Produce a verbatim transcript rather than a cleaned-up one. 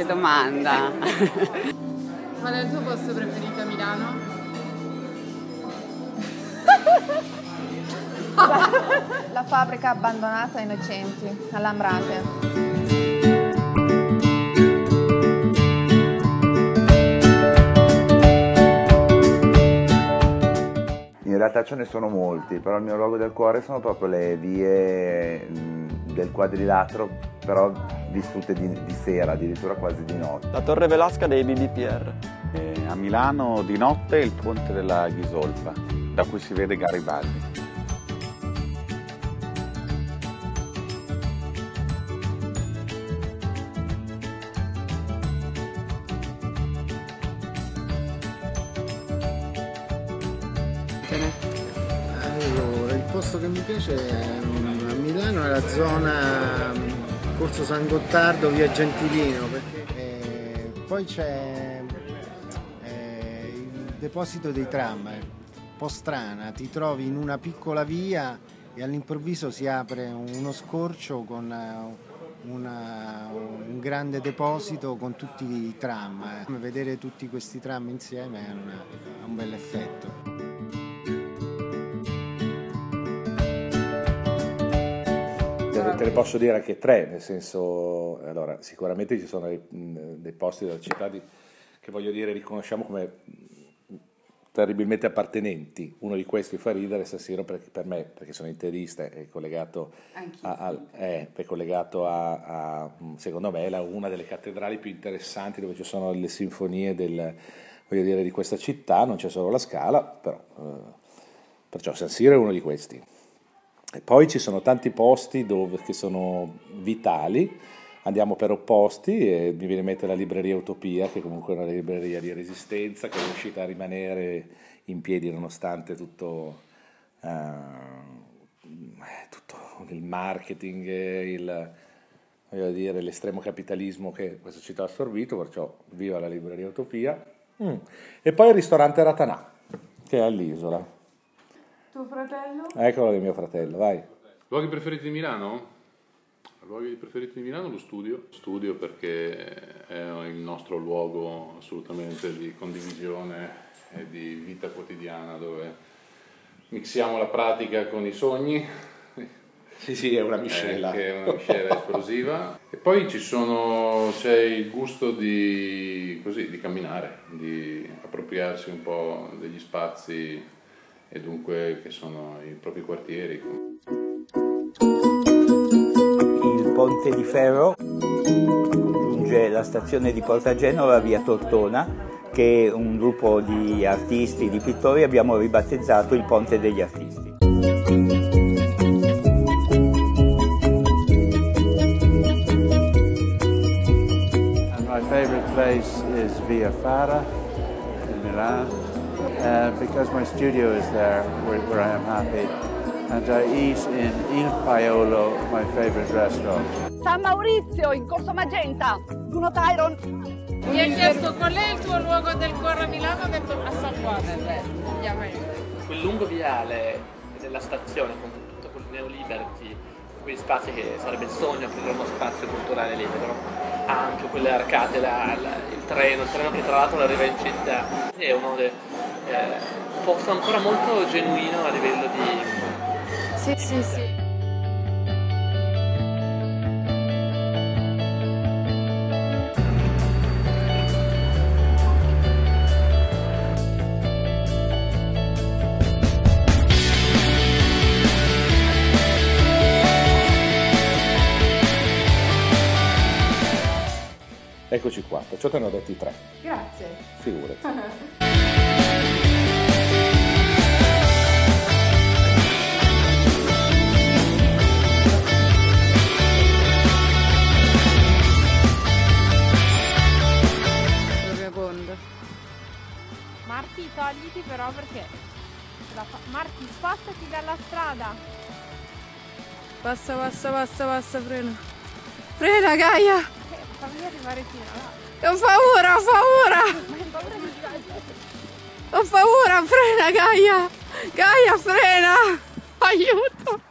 che domanda! Qual è il tuo posto preferito a Milano? La, la fabbrica abbandonata ai innocenti, all'Ambrate. In realtà ce ne sono molti, però il mio luogo del cuore sono proprio le vie del quadrilatero, però vissute di, di sera, addirittura quasi di notte. La Torre Velasca dei B D P R. Eh, a Milano di notte il Ponte della Ghisolfa, da cui si vede Garibaldi. Allora, il posto che mi piace è a Milano, nella zona Corso San Gottardo, via Gentilino, perché eh, poi c'è eh, il deposito dei tram, eh, un po' strana, ti trovi in una piccola via e all'improvviso si apre uno scorcio con una, un grande deposito con tutti i tram. Eh. Vedere tutti questi tram insieme è, una, è un bel effetto. Te ne posso dire anche tre, nel senso, allora, sicuramente ci sono dei, dei posti della città di, che voglio dire riconosciamo come terribilmente appartenenti. Uno di questi fa ridere, San Siro, per, per me, perché sono interista, è collegato, a, a, è, è collegato a, a, secondo me, è la, una delle cattedrali più interessanti dove ci sono le sinfonie del, voglio dire, di questa città, non c'è solo la Scala, però, eh, perciò San Siro è uno di questi. E poi ci sono tanti posti dove, che sono vitali, andiamo per opposti e mi viene in mente la libreria Utopia, che comunque è una libreria di resistenza, che è riuscita a rimanere in piedi nonostante tutto, uh, tutto il marketing, il, voglio dire, l'estremo capitalismo che questa città ha assorbito, perciò viva la libreria Utopia. Mm. E poi il ristorante Ratanà, che è all'isola. Tuo fratello? Eccolo il mio fratello, vai. Luoghi preferiti di Milano? Luoghi preferiti di Milano? Lo studio. Studio perché è il nostro luogo assolutamente di condivisione e di vita quotidiana, dove mixiamo la pratica con i sogni. Sì, sì, è una miscela. Che è una miscela esplosiva. E poi ci sono, c'è il gusto di, così, di camminare, di appropriarsi un po' degli spazi e dunque che sono i propri quartieri. Il Ponte di Ferro giunge alla stazione di Portagenova, via Tortona, che un gruppo di artisti, di pittori, abbiamo ribattezzato il Ponte degli Artisti. My favorite place is Via Fara in Milano. Uh, because my studio is there, where, where I am happy, and I eat in Il Paiolo, my favorite restaurant. San Maurizio, in Corso Magenta, Bruno Tyron. Mi ha chiesto qual è il tuo luogo del cuore a Milano, ho detto a San Juan, quel lungo viale della stazione con tutto quel neoliberty, quei spazi che sarebbe il sogno aprire uno spazio culturale libero. Anche quelle arcate, la, la, il treno, il treno che tra l'altro arriva in città. È uno dei eh, posto ancora molto genuino a livello di... Sì, sì, sì. Eccoci qua, perciò te ne ho detti tre. Grazie. Figurati. Uh-huh. Marti, togliti però perché Marti, spostati dalla strada. Passa, passa, passa, passa, frena. Frena, Gaia! Eh, fammi arrivare fino là. Ho paura, ho paura! Ho paura, frena, Gaia! Gaia, frena! Aiuto!